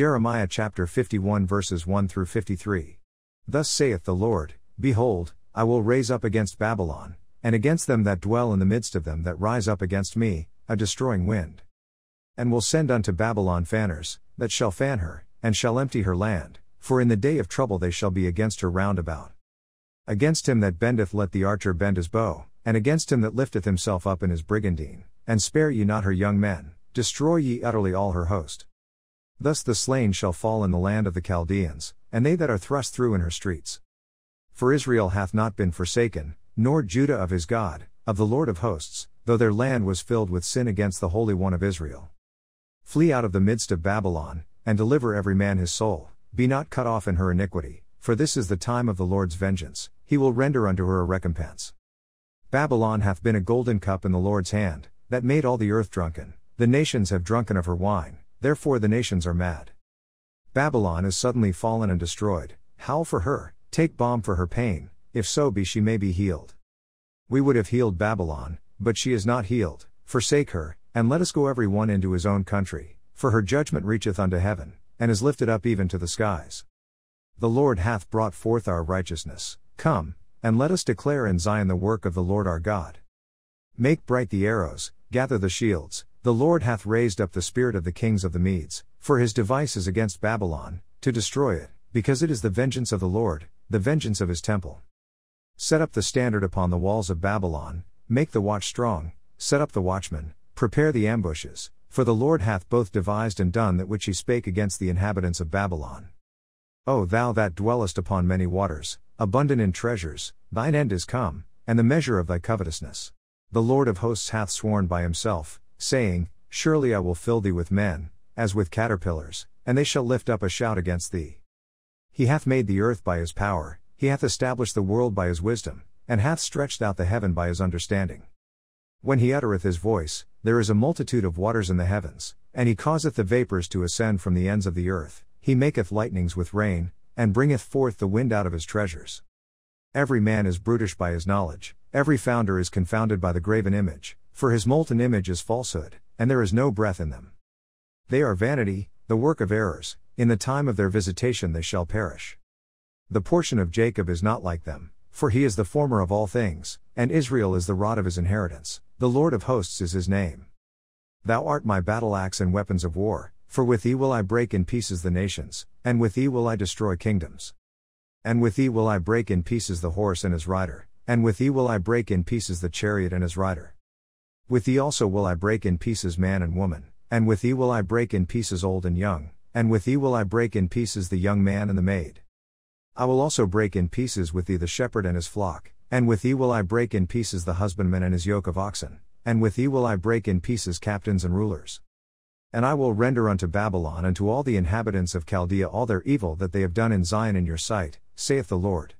Jeremiah chapter 51 verses 1 through 53. Thus saith the Lord, Behold, I will raise up against Babylon, and against them that dwell in the midst of them that rise up against me, a destroying wind. And will send unto Babylon fanners, that shall fan her, and shall empty her land, for in the day of trouble they shall be against her round about. Against him that bendeth let the archer bend his bow, and against him that lifteth himself up in his brigandine, and spare ye not her young men, destroy ye utterly all her host. Thus the slain shall fall in the land of the Chaldeans, and they that are thrust through in her streets. For Israel hath not been forsaken, nor Judah of his God, of the Lord of hosts, though their land was filled with sin against the Holy One of Israel. Flee out of the midst of Babylon, and deliver every man his soul, be not cut off in her iniquity, for this is the time of the Lord's vengeance, he will render unto her a recompense. Babylon hath been a golden cup in the Lord's hand, that made all the earth drunken, the nations have drunken of her wine, therefore the nations are mad. Babylon is suddenly fallen and destroyed, howl for her, take balm for her pain, if so be she may be healed. We would have healed Babylon, but she is not healed, forsake her, and let us go every one into his own country, for her judgment reacheth unto heaven, and is lifted up even to the skies. The Lord hath brought forth our righteousness, come, and let us declare in Zion the work of the Lord our God. Make bright the arrows, gather the shields, the Lord hath raised up the spirit of the kings of the Medes, for his device is against Babylon, to destroy it, because it is the vengeance of the Lord, the vengeance of his temple. Set up the standard upon the walls of Babylon, make the watch strong, set up the watchmen, prepare the ambushes, for the Lord hath both devised and done that which he spake against the inhabitants of Babylon. O thou that dwellest upon many waters, abundant in treasures, thine end is come, and the measure of thy covetousness. The Lord of hosts hath sworn by himself, saying, Surely I will fill thee with men, as with caterpillars, and they shall lift up a shout against thee. He hath made the earth by his power, he hath established the world by his wisdom, and hath stretched out the heaven by his understanding. When he uttereth his voice, there is a multitude of waters in the heavens, and he causeth the vapors to ascend from the ends of the earth, he maketh lightnings with rain, and bringeth forth the wind out of his treasures. Every man is brutish by his knowledge, every founder is confounded by the graven image, for his molten image is falsehood, and there is no breath in them. They are vanity, the work of errors, in the time of their visitation they shall perish. The portion of Jacob is not like them, for he is the former of all things, and Israel is the rod of his inheritance, the Lord of hosts is his name. Thou art my battle-axe and weapons of war, for with thee will I break in pieces the nations, and with thee will I destroy kingdoms. And with thee will I break in pieces the horse and his rider, and with thee will I break in pieces the chariot and his rider. With thee also will I break in pieces man and woman, and with thee will I break in pieces old and young, and with thee will I break in pieces the young man and the maid. I will also break in pieces with thee the shepherd and his flock, and with thee will I break in pieces the husbandman and his yoke of oxen, and with thee will I break in pieces captains and rulers. And I will render unto Babylon and to all the inhabitants of Chaldea all their evil that they have done in Zion in your sight, saith the Lord.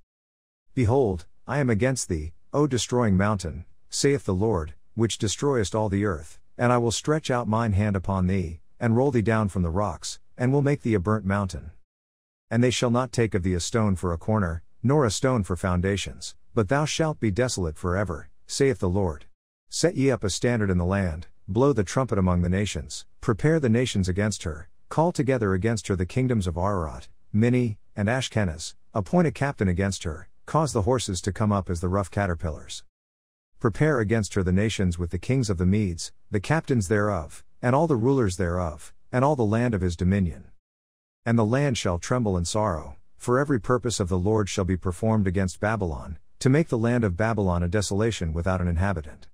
Behold, I am against thee, O destroying mountain, saith the Lord, which destroyest all the earth, and I will stretch out mine hand upon thee, and roll thee down from the rocks, and will make thee a burnt mountain. And they shall not take of thee a stone for a corner, nor a stone for foundations, but thou shalt be desolate forever, saith the Lord. Set ye up a standard in the land, blow the trumpet among the nations, prepare the nations against her, call together against her the kingdoms of Ararat, Minni, and Ashkenaz, appoint a captain against her, cause the horses to come up as the rough caterpillars. Prepare against her the nations with the kings of the Medes, the captains thereof, and all the rulers thereof, and all the land of his dominion. And the land shall tremble in sorrow, for every purpose of the Lord shall be performed against Babylon, to make the land of Babylon a desolation without an inhabitant.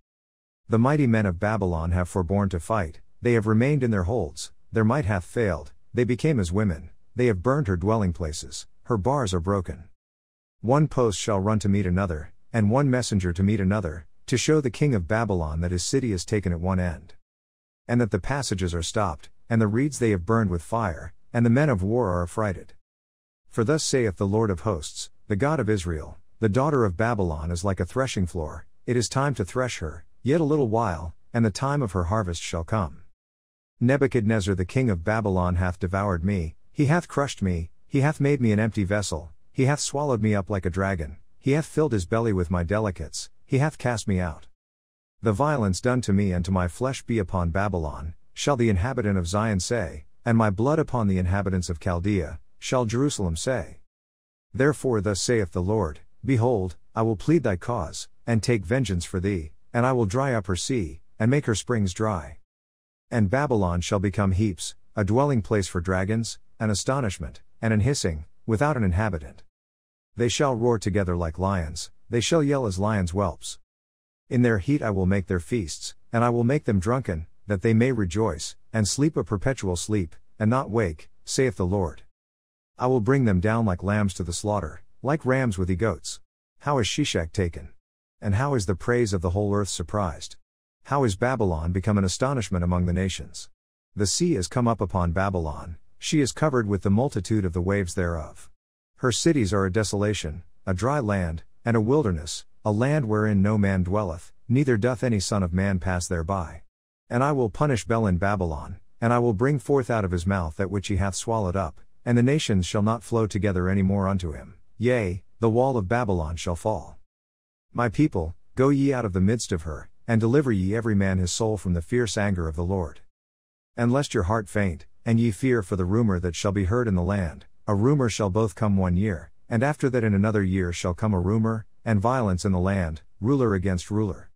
The mighty men of Babylon have forborne to fight, they have remained in their holds, their might hath failed, they became as women, they have burned her dwelling places, her bars are broken. One post shall run to meet another, and one messenger to meet another, to show the king of Babylon that his city is taken at one end. And that the passages are stopped, and the reeds they have burned with fire, and the men of war are affrighted. For thus saith the Lord of hosts, the God of Israel, the daughter of Babylon is like a threshing floor, it is time to thresh her, yet a little while, and the time of her harvest shall come. Nebuchadnezzar the king of Babylon hath devoured me, he hath crushed me, he hath made me an empty vessel, he hath swallowed me up like a dragon, he hath filled his belly with my delicates, he hath cast me out. The violence done to me and to my flesh be upon Babylon, shall the inhabitant of Zion say, and my blood upon the inhabitants of Chaldea, shall Jerusalem say. Therefore thus saith the Lord, Behold, I will plead thy cause, and take vengeance for thee, and I will dry up her sea, and make her springs dry. And Babylon shall become heaps, a dwelling place for dragons, an astonishment, and an hissing, without an inhabitant. They shall roar together like lions, they shall yell as lions' whelps. In their heat I will make their feasts, and I will make them drunken, that they may rejoice, and sleep a perpetual sleep, and not wake, saith the Lord. I will bring them down like lambs to the slaughter, like rams with he-goats. How is Sheshach taken? And how is the praise of the whole earth surprised? How is Babylon become an astonishment among the nations? The sea is come up upon Babylon, she is covered with the multitude of the waves thereof. Her cities are a desolation, a dry land, and a wilderness, a land wherein no man dwelleth, neither doth any son of man pass thereby. And I will punish Bel in Babylon, and I will bring forth out of his mouth that which he hath swallowed up, and the nations shall not flow together any more unto him, yea, the wall of Babylon shall fall. My people, go ye out of the midst of her, and deliver ye every man his soul from the fierce anger of the Lord. And lest your heart faint, and ye fear for the rumour that shall be heard in the land, a rumour shall both come one year, and after that in another year shall come a rumour, and violence in the land, ruler against ruler.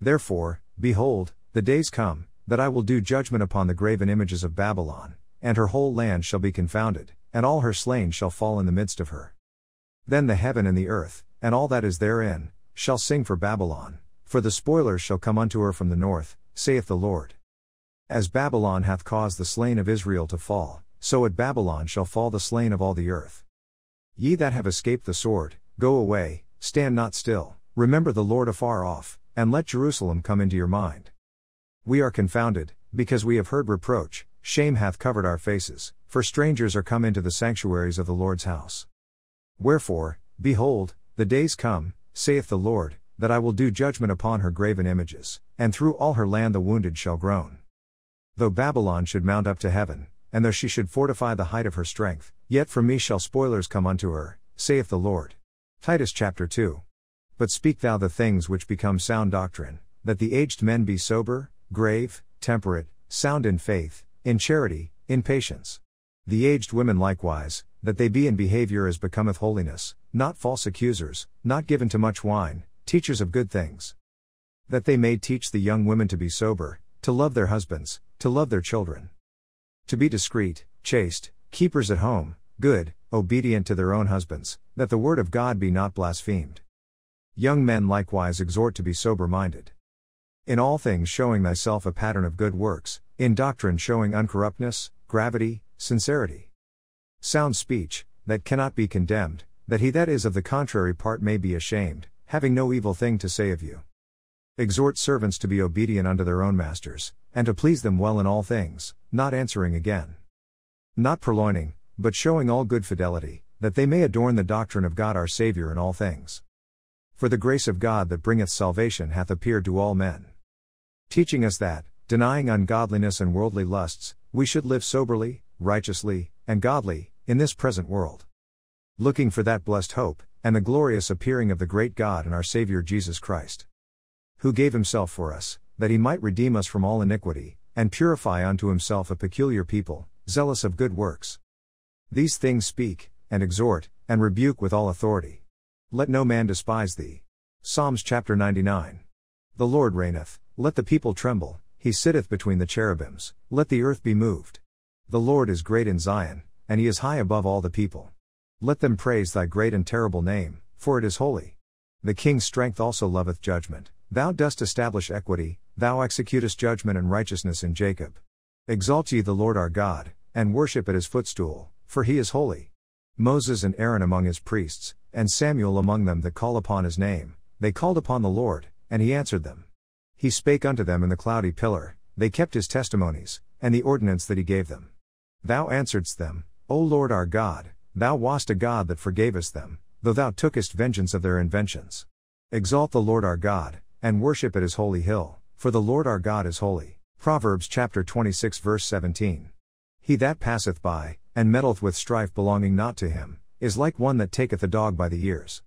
Therefore, behold, the days come, that I will do judgment upon the graven images of Babylon, and her whole land shall be confounded, and all her slain shall fall in the midst of her. Then the heaven and the earth, and all that is therein, shall sing for Babylon, for the spoilers shall come unto her from the north, saith the Lord. As Babylon hath caused the slain of Israel to fall, so at Babylon shall fall the slain of all the earth. Ye that have escaped the sword, go away, stand not still, remember the Lord afar off, and let Jerusalem come into your mind. We are confounded, because we have heard reproach, shame hath covered our faces, for strangers are come into the sanctuaries of the Lord's house. Wherefore, behold, the days come, saith the Lord, that I will do judgment upon her graven images, and through all her land the wounded shall groan. Though Babylon should mount up to heaven, and though she should fortify the height of her strength, yet from me shall spoilers come unto her, saith the Lord. Titus chapter 2. But speak thou the things which become sound doctrine, that the aged men be sober, grave, temperate, sound in faith, in charity, in patience. The aged women likewise, that they be in behaviour as becometh holiness, not false accusers, not given to much wine, teachers of good things. That they may teach the young women to be sober, to love their husbands, to love their children. To be discreet, chaste, keepers at home, good, obedient to their own husbands, that the word of God be not blasphemed. Young men likewise exhort to be sober-minded. In all things showing thyself a pattern of good works, in doctrine showing uncorruptness, gravity, sincerity. Sound speech, that cannot be condemned, that he that is of the contrary part may be ashamed, having no evil thing to say of you. Exhort servants to be obedient unto their own masters, and to please them well in all things, not answering again. Not purloining, but showing all good fidelity, that they may adorn the doctrine of God our Saviour in all things. For the grace of God that bringeth salvation hath appeared to all men. Teaching us that, denying ungodliness and worldly lusts, we should live soberly, righteously, and godly, in this present world. Looking for that blessed hope, and the glorious appearing of the great God and our Saviour Jesus Christ. Who gave himself for us, that he might redeem us from all iniquity, and purify unto himself a peculiar people, zealous of good works. These things speak, and exhort, and rebuke with all authority. Let no man despise thee. Psalms chapter 99. The Lord reigneth, let the people tremble. He sitteth between the cherubims, let the earth be moved. The Lord is great in Zion, and he is high above all the people. Let them praise thy great and terrible name, for it is holy. The king's strength also loveth judgment. Thou dost establish equity, thou executest judgment and righteousness in Jacob. Exalt ye the Lord our God, and worship at his footstool, for he is holy. Moses and Aaron among his priests, and Samuel among them that call upon his name, they called upon the Lord, and he answered them. He spake unto them in the cloudy pillar, they kept his testimonies, and the ordinance that he gave them. Thou answeredst them, O Lord our God, thou wast a God that forgavest them, though thou tookest vengeance of their inventions. Exalt the Lord our God, and worship at his holy hill, for the Lord our God is holy. Proverbs chapter 26 verse 17. He that passeth by, and meddleth with strife belonging not to him, is like one that taketh a dog by the ears.